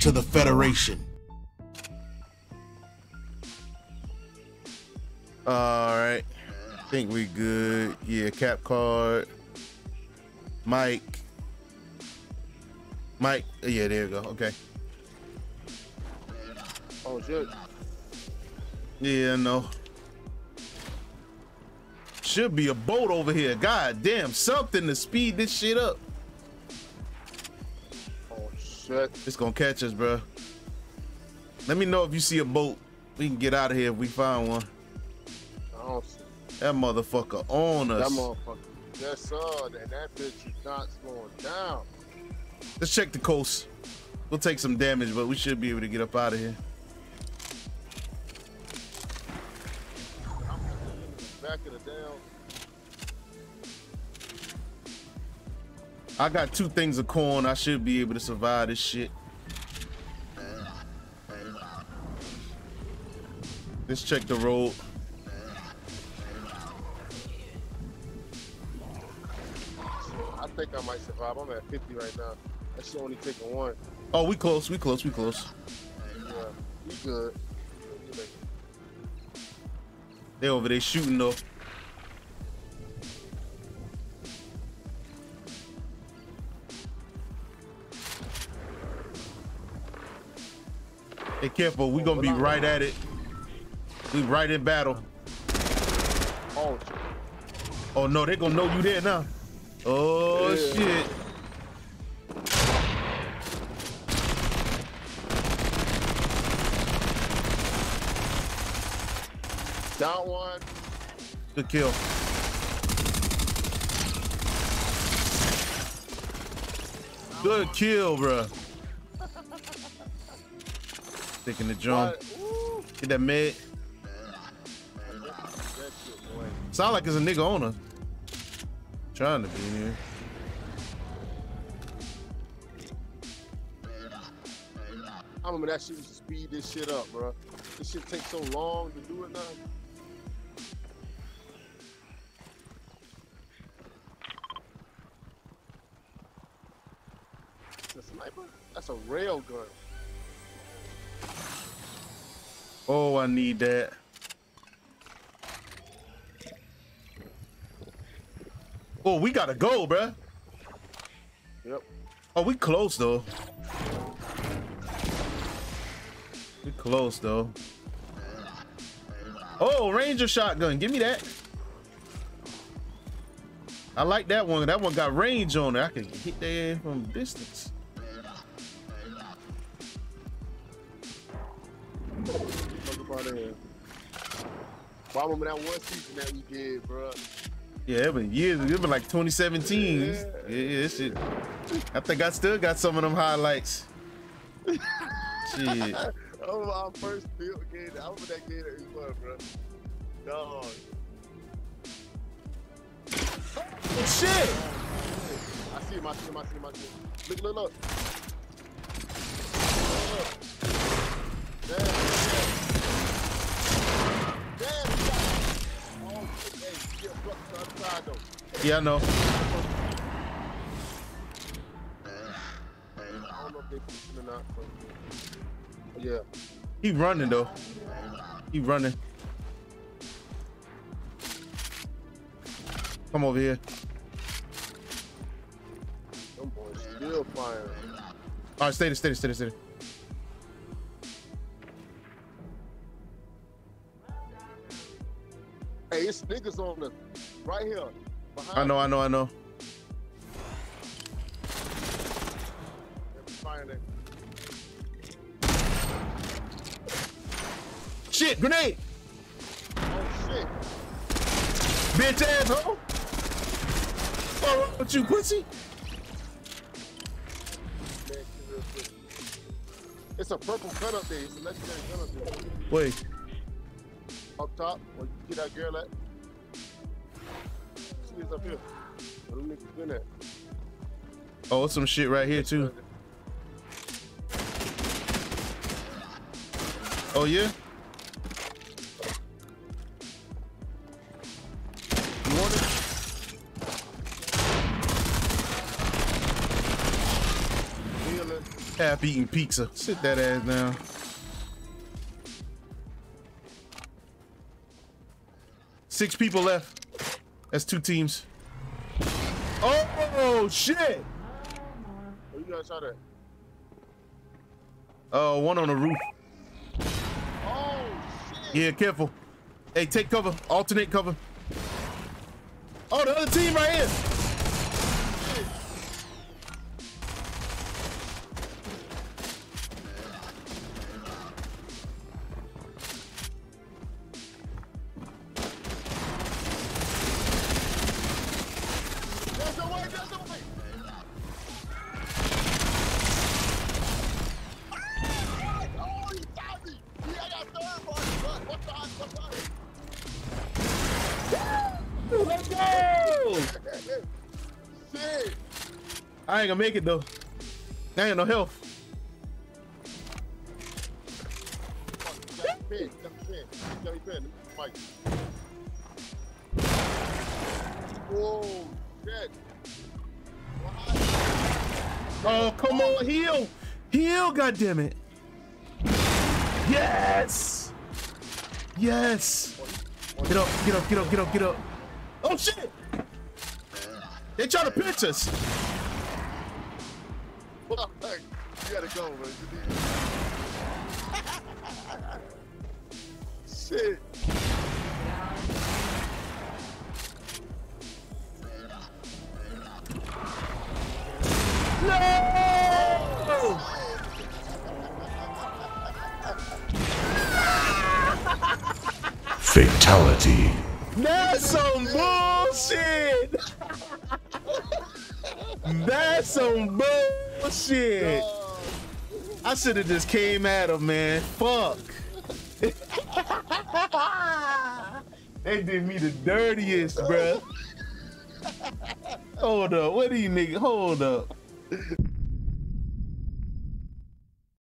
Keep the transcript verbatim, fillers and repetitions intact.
to the Federation. Alright. I think we good. Yeah, cap card. Mike. Mike. Yeah, there you go. Okay. Oh, shit. Yeah, no. Should be a boat over here. God damn, something to speed this shit up. Oh, shit. It's gonna catch us, bro. Let me know if you see a boat. We can get out of here if we find one. I don't see. That motherfucker on us. That motherfucker. Yes, sir. That, that bitch is not slowing down. Let's check the coast. We'll take some damage, but we should be able to get up out of here. Back of the down. I got two things of corn. I should be able to survive this shit. Let's check the road. I think I might survive. I'm at fifty right now. I should only take a one. Oh, we close. We close. We close. Yeah, we good. They over there shooting though. Hey, careful. We gonna be right at it. We right in battle. Oh. Oh no, they gonna know you there now. Oh yeah. Shit. Down one. Good kill. Good kill, bro. Sticking the drum. Get that med. Sound like there's a nigga on her. Trying to be here. I remember that shit was to speed this shit up, bro. This shit takes so long to do it now. Sniper? That's a rail gun. Oh, I need that. Oh, we gotta go, bruh. Yep. Oh, we close though. We close though. Oh, Ranger shotgun. Give me that. I like that one. That one got range on it. I can hit that from distance. Well, I remember that one season that we did, bro. Yeah, it been years. It been like twenty seventeen. Yeah, yeah, this shit. I think I still got some of them highlights. Shit. That was our first field game. I remember that game that we won, bro. Dog. Oh, shit! I see him. I see him. I see him. I see him. Look, look, look. Look, look. Damn. Yeah, I know. Yeah. He running though. He running. Come over here. Them boys still firing. All right, stay there, stay there, stay there, stay there. Hey, it's niggas on the right here. I know, I know, I know. Shit, grenade! Oh shit! Bitch asshole! Oh, what you pussy? It's a purple gun up there. It's a legendary gun up there. Wait. Up top, where you get that girl at? Up here. Where them niggas been at? Oh, some shit right here too. Oh yeah. You want it? Healing. half eaten pizza. Sit that ass down. Six people left. That's two teams. Oh shit! Oh, you guys saw that? Oh, uh, one on the roof. Oh shit! Yeah, careful. Hey, take cover. Alternate cover. Oh, the other team right here. Shit. I ain't gonna make it though. I ain't no health. Oh, oh, come on, heal, heal, goddamn it! Yes, yes. Get up, get up, get up, get up, get up. Oh shit! They trying to pinch us. You gotta go, man. Shit. No! Fatality. That's some bullshit. That's some bullshit. Shit. No. I should have just came at him, man. Fuck. They did me the dirtiest, bruh. Hold up. What are you niggas? Hold up.